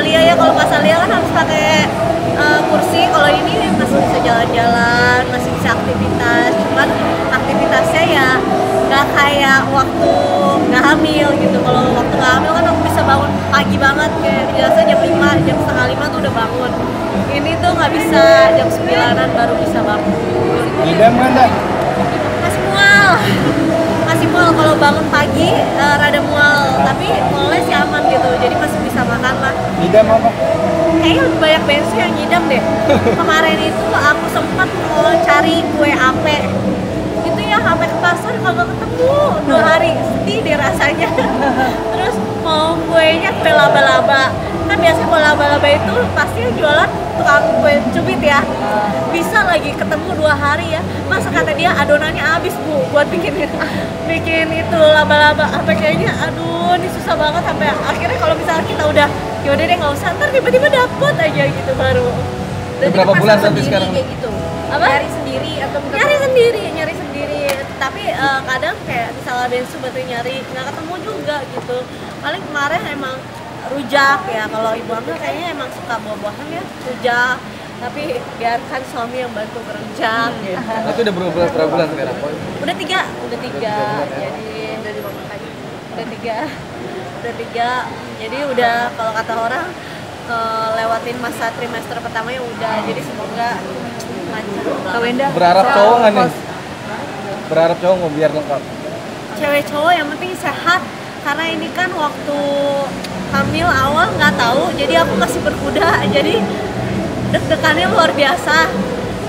Thalia ya, kalau pas Thalia kan harus pakai kursi, kalau ini masih bisa jalan-jalan, masih bisa aktivitas, cuman aktivitasnya ya nggak kayak waktu nggak hamil gitu. Kalau waktu nggak hamil kan aku bisa bangun pagi banget, kayak biasa jam 5, jam setengah 5 tuh udah bangun. Ini tuh nggak bisa, jam 9-an baru bisa bangun. Gidam kan dah? Masih mual, masih mual. Kalau bangun pagi rada mual, tapi mualnya sih aman gitu, jadi masih bisa makan lah. Gidam apa? Kayaknya lebih banyak bensu yang ngidam deh. Kemarin itu aku sempat mau cari kue ape, itu ya sampai ke pasar kalau ketemu 2 hari, sedih deh rasanya. Terus mau kuenya kue laba-laba, kan biasanya kue laba-laba itu pasti jualan tukang kue cubit ya, bisa lagi ketemu 2 hari ya. Masa kata dia adonannya habis bu buat bikin itu laba-laba, apa kayaknya aduh ini susah banget. Sampai akhirnya kalau misalnya kita udah yaudah deh nggak usah, ntar tiba-tiba dapet aja gitu baru. Jadi berapa bulan sampai sekarang? Gitu. Apa? Nyari sendiri atau nyari sendiri. Tapi kadang kayak misalnya bensu bantuin nyari, nggak ketemu juga gitu. Paling kemarin emang rujak ya, kalau ibu hamil kayaknya emang suka buah-buahan ya, rujak. Tapi biarkan suami yang bantu kerja. Gitu. Itu udah berapa bulan sekarang? Udah tiga. Jadi dari bangun pagi. Udah tiga. Jadi udah kalau kata orang lewatin masa trimester pertamanya udah. Jadi semoga lancar. Kak Wenda berharap cowok nggak nih? Berharap cowok nggak biar lengkap? Cewek cowok yang penting sehat. Karena ini kan waktu hamil awal nggak tahu. Jadi aku masih berkuda. Jadi deg-degannya luar biasa.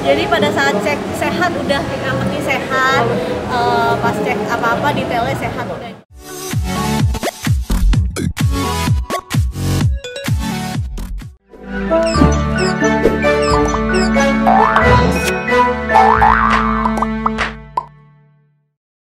Jadi pada saat cek sehat udah, yang penting sehat. Pas cek apa-apa detailnya sehat udah.